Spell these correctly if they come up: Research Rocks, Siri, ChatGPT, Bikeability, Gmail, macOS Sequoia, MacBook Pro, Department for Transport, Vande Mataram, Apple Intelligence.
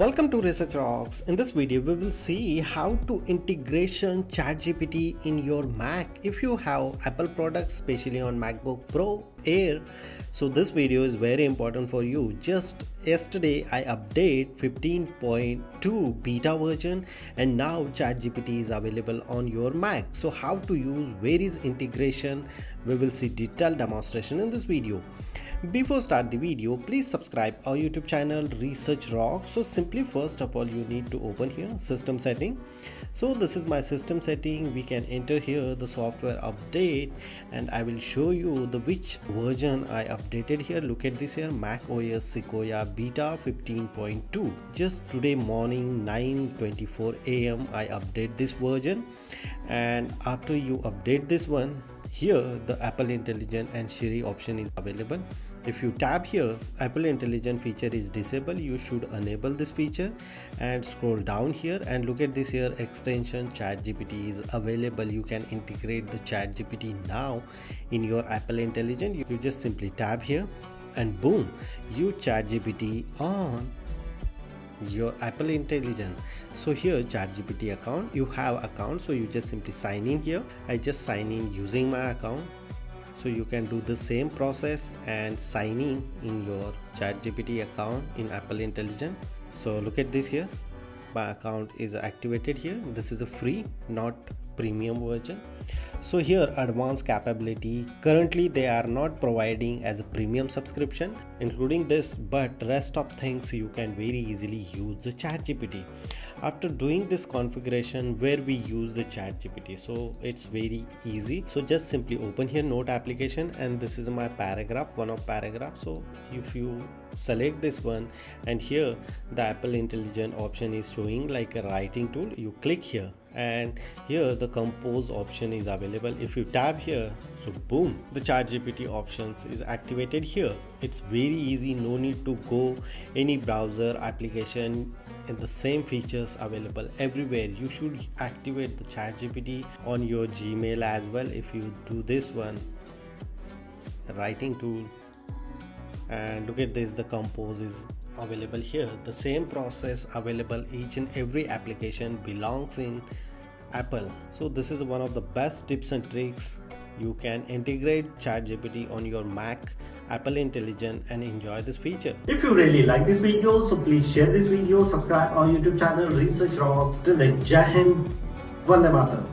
Welcome to Research Rocks. In this video, we will see how to integration ChatGPT in your Mac if you have Apple products, especially on MacBook Pro Air. So this video is very important for you. Just yesterday, I updated 15.2 beta version and now ChatGPT is available on your Mac. So how to use various integration, we will see detailed demonstration in this video. Before start the video, please subscribe our YouTube channel Research Rocks. So simply first of all you need to open here system setting. So this is my system setting. We can enter here the software update and I will show you the which version I updated here. Look at this here, macOS Sequoia beta 15.2. Just today morning 9:24 a.m. I update this version, and after you update this one, here the Apple Intelligence and Siri option is available. If you tap here, Apple Intelligence feature is disabled, you should enable this feature, and scroll down here and look at this here, extension ChatGPT is available. You can integrate the ChatGPT now in your Apple Intelligence. You just simply tap here and boom, you ChatGPT on your Apple Intelligence. So here ChatGPT account, you have account, so you just simply sign in here. I just sign in using my account, so you can do the same process and sign in your ChatGPT account in Apple Intelligence. So look at this here, my account is activated here. This is a free, not premium version. So here advanced capability, currently they are not providing as a premium subscription including this, but rest of things you can very easily use the ChatGPT. After doing this configuration where we use the ChatGPT, so it's very easy. So just simply open here note application, and this is my paragraph, one of paragraph. So if you select this one, and here the Apple Intelligence option is showing like a writing tool. You click here and here the compose option is available. If you tap here, so boom, the ChatGPT options is activated here. It's very easy, no need to go any browser application, and the same features available everywhere. You should activate the ChatGPT on your Gmail as well. If you do this one writing tool and look at this, the compose is available here. The same process available, each and every application belongs in Apple. So this is one of the best tips and tricks. You can integrate ChatGPT on your Mac, Apple Intelligence, and enjoy this feature. If you really like this video, so please share this video, subscribe our YouTube channel Research Rocks. Till then, Jai Hind, Vande Mataram.